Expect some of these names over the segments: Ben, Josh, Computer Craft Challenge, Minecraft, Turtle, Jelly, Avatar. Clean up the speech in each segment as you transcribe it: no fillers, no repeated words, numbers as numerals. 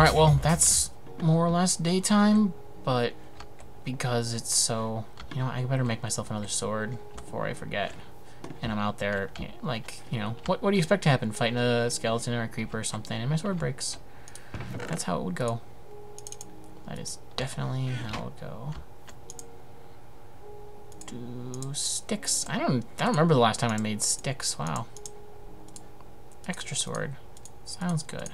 Alright, well, that's more or less daytime, but because it's so... You know, I better make myself another sword before I forget. And I'm out there, like, you know, what do you expect to happen? Fighting a skeleton or a creeper or something, and my sword breaks. That's how it would go. That is definitely how it would go. Do sticks. I don't remember the last time I made sticks. Wow. Extra sword. Sounds good.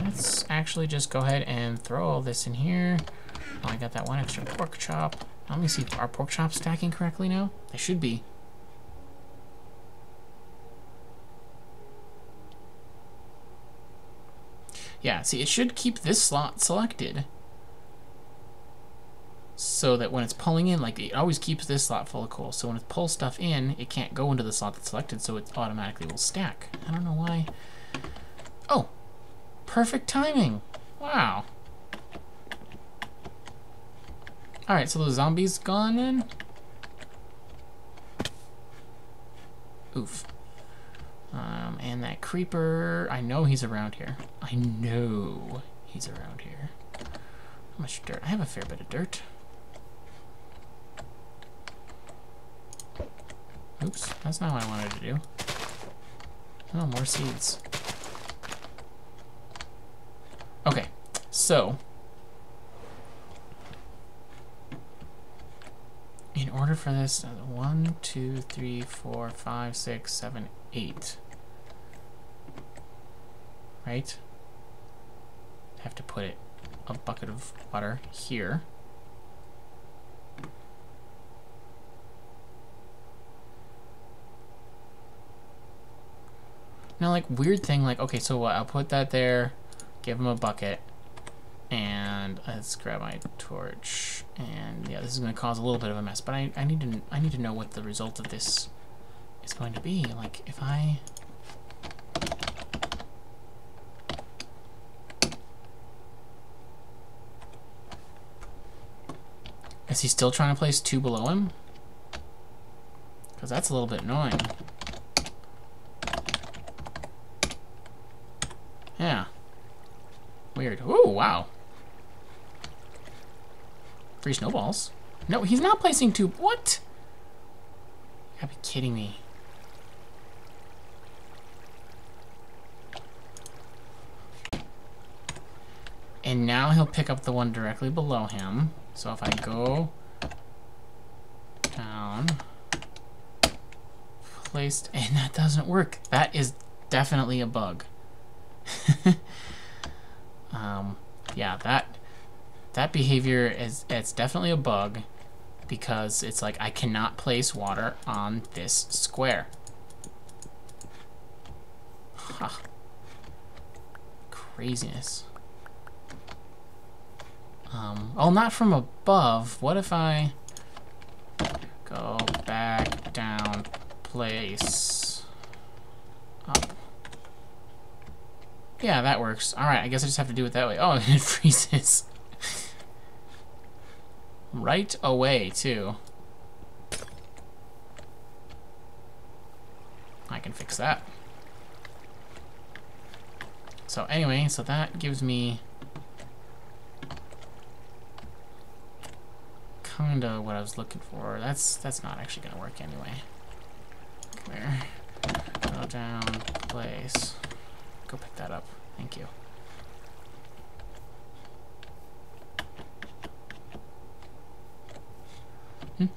And let's actually just go ahead and throw all this in here. Oh, I got that one extra pork chop. Now, let me see, are pork chops stacking correctly now? They should be. Yeah, see, it should keep this slot selected so that when it's pulling in, like, it always keeps this slot full of coal. So when it pulls stuff in, it can't go into the slot that's selected, so it automatically will stack. I don't know why. Oh, perfect timing. Wow. Alright, so the zombies gone in. Oof. And that creeper, I know he's around here. I know he's around here. How much dirt? I have a fair bit of dirt. Oops, that's not what I wanted to do. Oh, more seeds. Okay, so... in order for this, 1, 2, 3, 4, 5, 6, 7, 8. Right? I have to put it a bucket of water here. Now, like, weird thing, like, okay, so what? I'll put that there, give him a bucket. And let's grab my torch. And yeah, this is gonna cause a little bit of a mess, but I need to know what the result of this is going to be. Like, if I... Is he still trying to place two below him? Because that's a little bit annoying. Yeah. Weird. Ooh, wow. 3 snowballs. No, he's not placing 2. What? You gotta be kidding me. And now he'll pick up the one directly below him. So if I go down, placed, and that doesn't work. That is definitely a bug. Yeah, that behavior is, it's definitely a bug, because it's like I cannot place water on this square. Huh. Craziness. Oh, not from above. What if I go back down, place up? Yeah, that works. All right, I guess I just have to do it that way. Oh, and it freezes. Right away, too. I can fix that. So anyway, so that gives me kind of what I was looking for. That's not actually gonna work anyway. Come here. Go down, place. Go pick that up. Thank you. I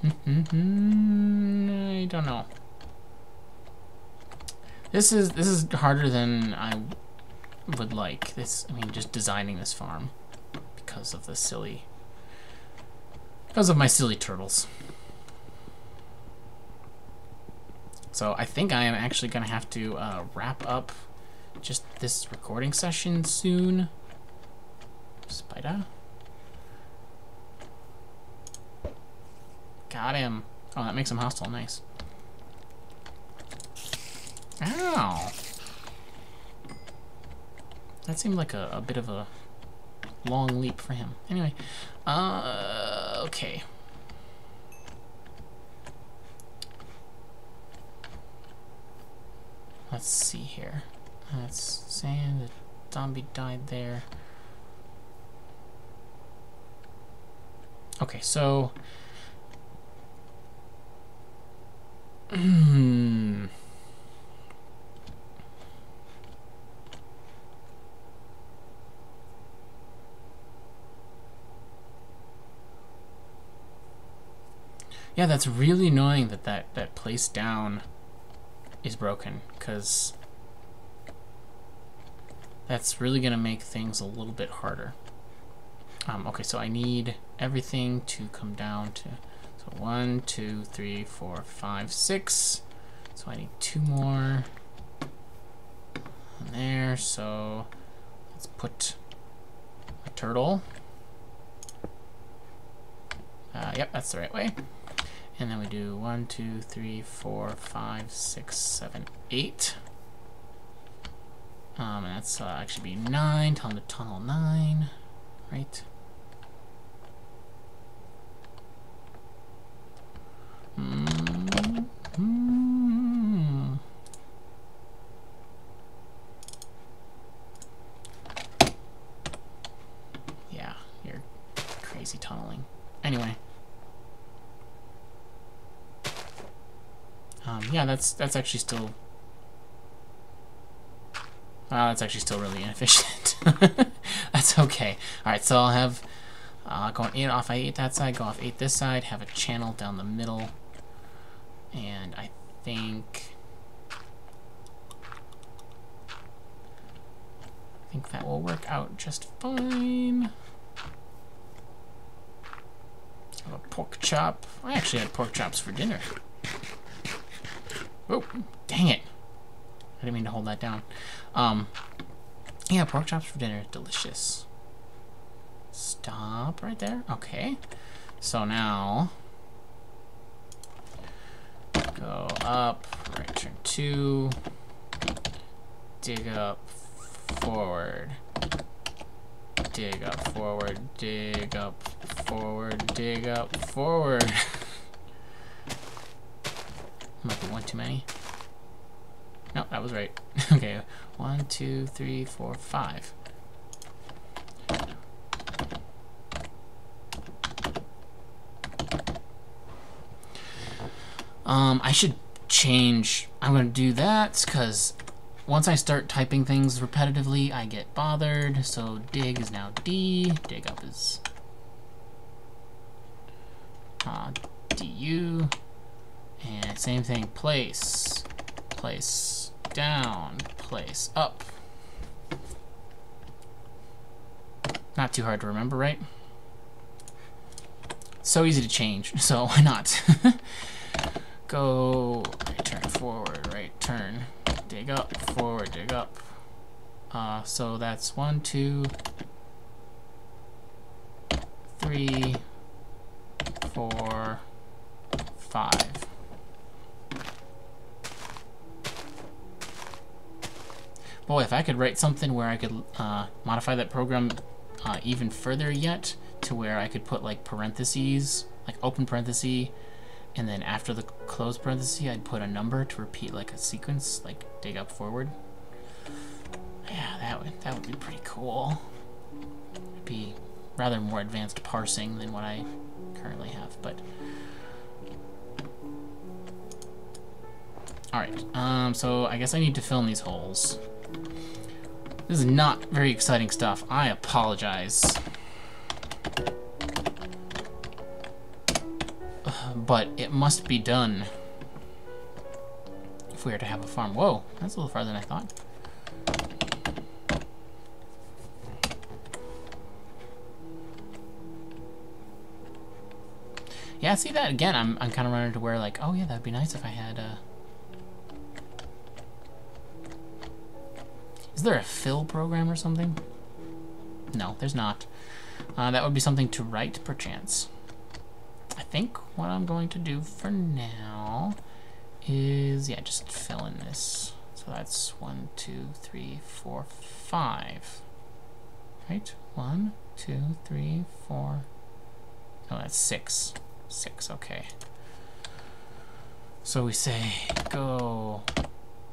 don't know. This is harder than I would like. This, I mean, just designing this farm because of my silly turtles. So I think I am actually gonna have to wrap up just this recording session soon. Spider. Got him. Oh, that makes him hostile. Nice. Ow. That seemed like a bit of a long leap for him. Anyway, okay. Let's see here. That's saying the zombie died there. Okay, so yeah, that's really annoying that that place down is broken, because that's really gonna make things a little bit harder. Okay, so I need everything to come down to, so 1, 2, 3, 4, 5, 6. So I need 2 more on there. So let's put a turtle. Yep, that's the right way. And then we do 1, 2, 3, 4, 5, 6, 7, 8. And that's actually be 9. Tell them to tunnel 9, right? Yeah, you're crazy tunneling. Anyway. Yeah, that's actually still really inefficient. That's okay. Alright, so I'll have going 8 off 8 that side, go off 8 this side, have a channel down the middle. And I think that will work out just fine. Have a pork chop. I actually had pork chops for dinner. Oh, dang it. I didn't mean to hold that down. Yeah, pork chops for dinner, delicious. Stop right there. Okay. So now go up, right turn 2, dig up, forward, dig up, forward, dig up, forward, dig up, forward. Might be one too many. No, that was right. Okay, 1, 2, 3, 4, 5. I should change. I'm gonna do that because once I start typing things repetitively, I get bothered. So dig is now D. Dig up is DU. And same thing. Place, place down, place up. Not too hard to remember, right? So easy to change. So why not? Go right turn, forward, right turn, dig up, forward, dig up. So that's 1, 2, 3, 4, 5. Boy, if I could write something where I could modify that program even further yet, to where I could put like parentheses, like open parentheses, and then after the close parenthesis, I'd put a number to repeat like a sequence, like dig up forward. Yeah, that would be pretty cool. It'd be rather more advanced parsing than what I currently have, but all right. So I guess I need to fill in these holes. This is not very exciting stuff. I apologize. But it must be done if we are to have a farm. Whoa, that's a little farther than I thought. Yeah, see that again. I'm kind of running to where like, oh yeah, that'd be nice if I had a. Is there a fill program or something? No, there's not. That would be something to write, perchance. I think what I'm going to do for now is, yeah, just fill in this. So that's 1, 2, 3, 4, 5. Right? 1, 2, 3, 4. Oh, that's 6. 6, okay. So we say, go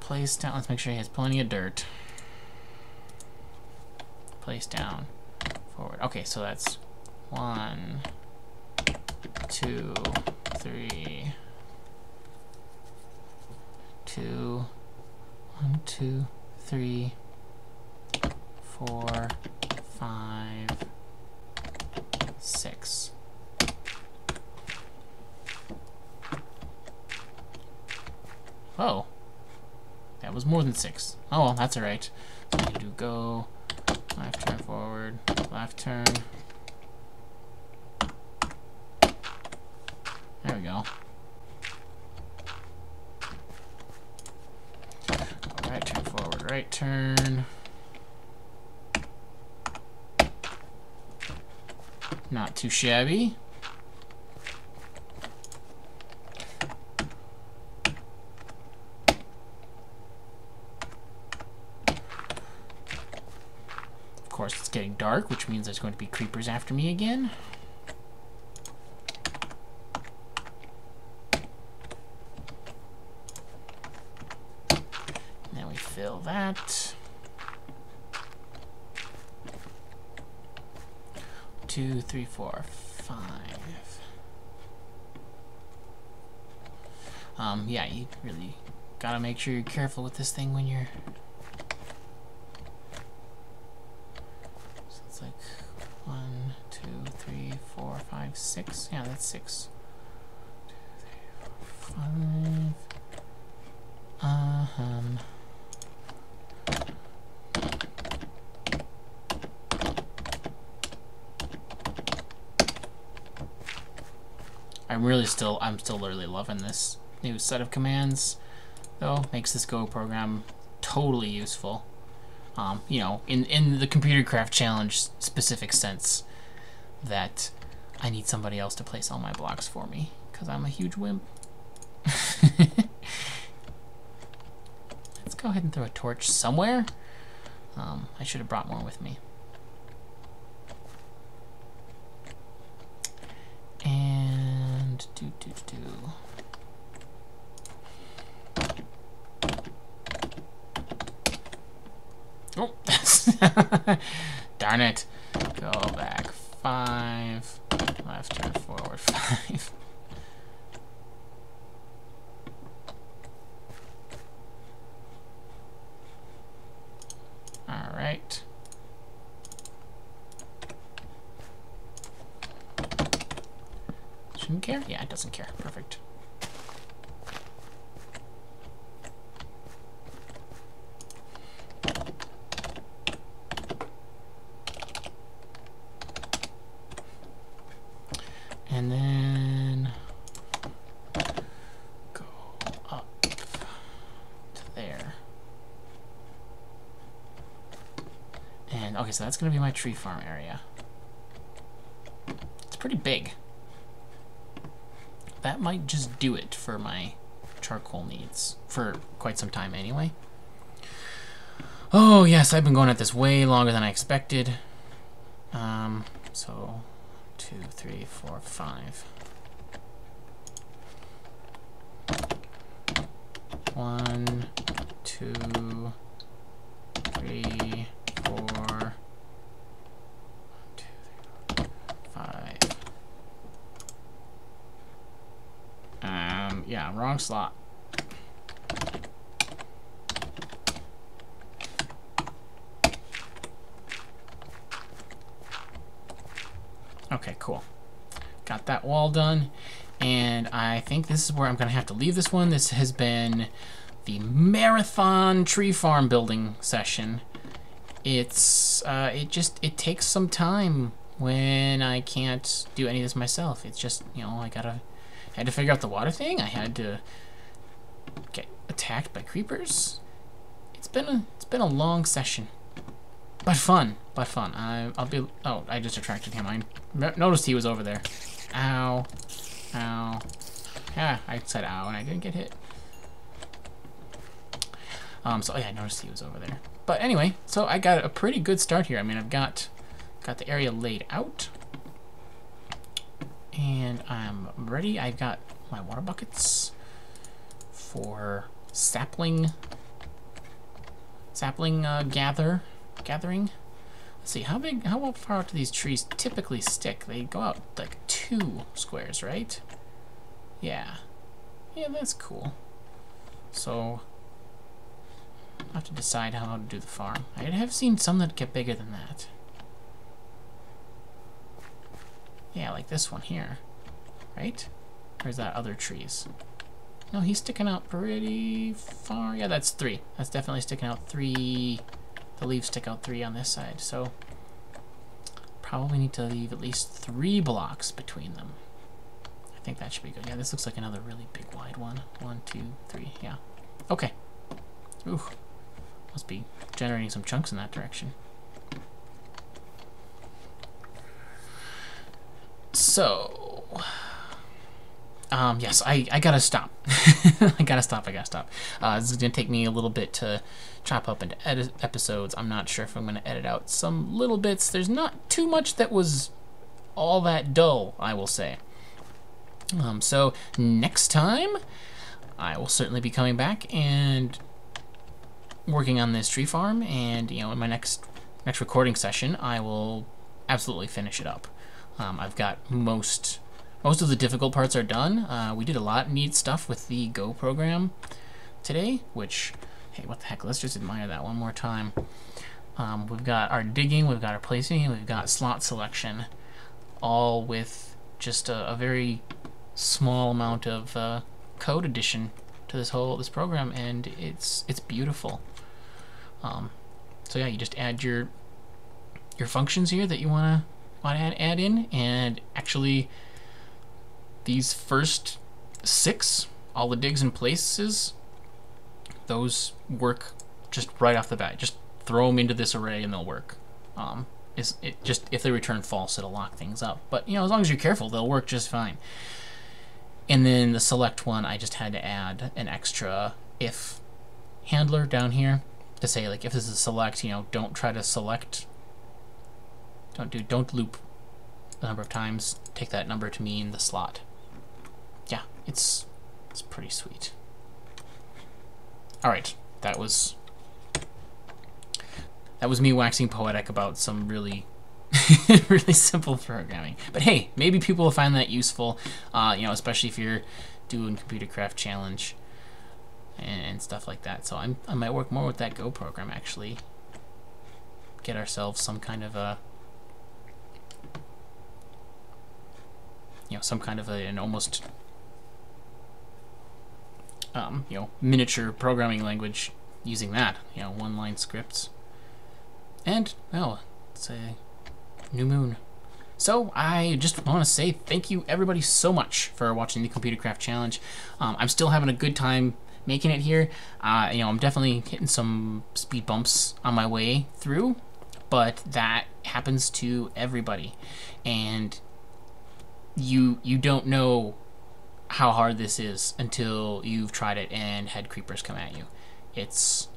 place down. Let's make sure he has plenty of dirt. place down, forward. Okay, so that's 1, 2, 3, 2, 1, 2, 3, 4, 5, 6. Oh, that was more than 6. Oh, well, that's all right. So we can do go, left turn forward, left turn. There we go. Right turn forward, right turn. Not too shabby. Of course, it's getting dark, which means there's going to be creepers after me again. Fill that. 2, 3, 4, 5. Yeah, you really gotta make sure you're careful with this thing when you're. So it's like 1, 2, 3, 4, 5, 6. Yeah, that's 6. 2, 3, 4, 5. I'm still really loving this new set of commands, though. Makes this Go program totally useful. You know, in the Computer Craft Challenge specific sense that I need somebody else to place all my blocks for me because I'm a huge wimp. Let's go ahead and throw a torch somewhere. I should have brought more with me. Oh, darn it. Go back 5, left turn forward 5. All right. Shouldn't care? Yeah, it doesn't care. Perfect. And then go up to there. And okay, so that's gonna be my tree farm area. It's pretty big. That might just do it for my charcoal needs for quite some time anyway. Oh yes, I've been going at this way longer than I expected. So 2, 3, 4, 5. 1, 2, 3, 4. 1, 2, 3, 4, 5. Yeah, wrong slot. Okay, cool. Got that wall done. And I think this is where I'm gonna have to leave this one. This has been the marathon tree farm building session. It's, it takes some time when I can't do any of this myself. It's just, you know, I had to figure out the water thing. I had to get attacked by creepers. It's been a long session. But fun, but fun. I'll be, oh, I just attracted him. I noticed he was over there. Ow, ow. Yeah, I said ow and I didn't get hit. So yeah, I noticed he was over there. But anyway, so I got a pretty good start here. I mean, I've got the area laid out and I'm ready. I've got my water buckets for sapling gathering. Let's see, how far do these trees typically stick? They go out like 2 squares, right? Yeah. Yeah, that's cool. So I'll have to decide how to do the farm. I have seen some that get bigger than that. Yeah, like this one here, right? Or is that other trees? No, he's sticking out pretty far. Yeah, that's 3. That's definitely sticking out 3. The leaves stick out 3 on this side, so probably need to leave at least 3 blocks between them. I think that should be good. Yeah, this looks like another really big wide one. 1, 2, 3, yeah. Okay. Ooh, must be generating some chunks in that direction. So, yes, I gotta stop. I gotta stop. This is gonna take me a little bit to chop up into episodes. I'm not sure if I'm gonna edit out some little bits. There's not too much that was all that dull, I will say. So next time, I will certainly be coming back and working on this tree farm, and you know, in my next recording session, I will absolutely finish it up. I've got most of the difficult parts are done. We did a lot of neat stuff with the Go program today, which, hey, what the heck, let's just admire that one more time. We've got our digging, we've got our placing, and we've got slot selection, all with just a very small amount of code addition to this program, and it's beautiful. So yeah, you just add your functions here that you want to add in, and actually these first 6, all the digs and places, those work just right off the bat. Just throw them into this array and they'll work. Just if they return false, it'll lock things up. But you know, as long as you're careful, they'll work just fine. And then the select one, I just had to add an extra if handler down here to say, like, if this is select, you know, don't try to select. Don't loop the number of times. Take that number to mean the slot. Yeah, it's pretty sweet. All right, that was me waxing poetic about some really really simple programming. But hey, maybe people will find that useful. You know, especially if you're doing Computer Craft Challenge and stuff like that. So I might work more with that Go program actually. Get ourselves some kind of a an almost miniature programming language using that, you know, one-line scripts. And well, it's a new moon. So I just want to say thank you everybody so much for watching the Computer Craft Challenge. I'm still having a good time making it here. You know, I'm definitely hitting some speed bumps on my way through, but that happens to everybody, and you don't know how hard this is until you've tried it and had creepers come at you. It's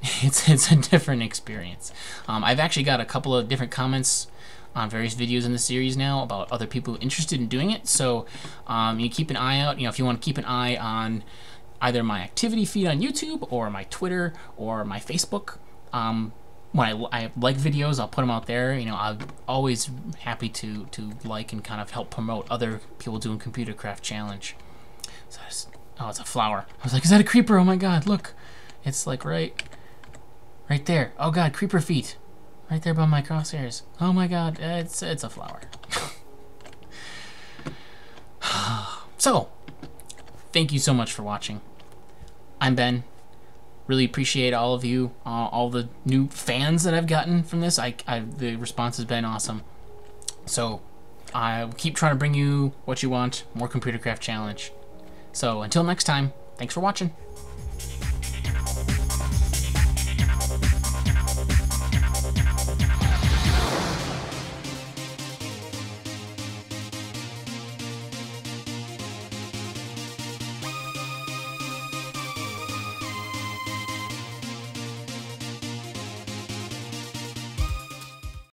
a different experience. I've actually got a couple of different comments on various videos in the series now about other people interested in doing it. So you keep an eye out. You know, if you want to keep an eye on either my activity feed on YouTube or my Twitter or my Facebook. When I like videos, I'll put them out there. You know, I'm always happy to like and kind of help promote other people doing Computer Craft Challenge. So oh, it's a flower. I was like, is that a creeper? Oh my God, look. It's like right there. Oh God, creeper feet. Right there by my crosshairs. Oh my God, it's a flower. So, thank you so much for watching. I'm Ben. Really appreciate all of you, all the new fans that I've gotten from this. The response has been awesome. So I'll keep trying to bring you what you want, more Computer Craft Challenge. So until next time, thanks for watching.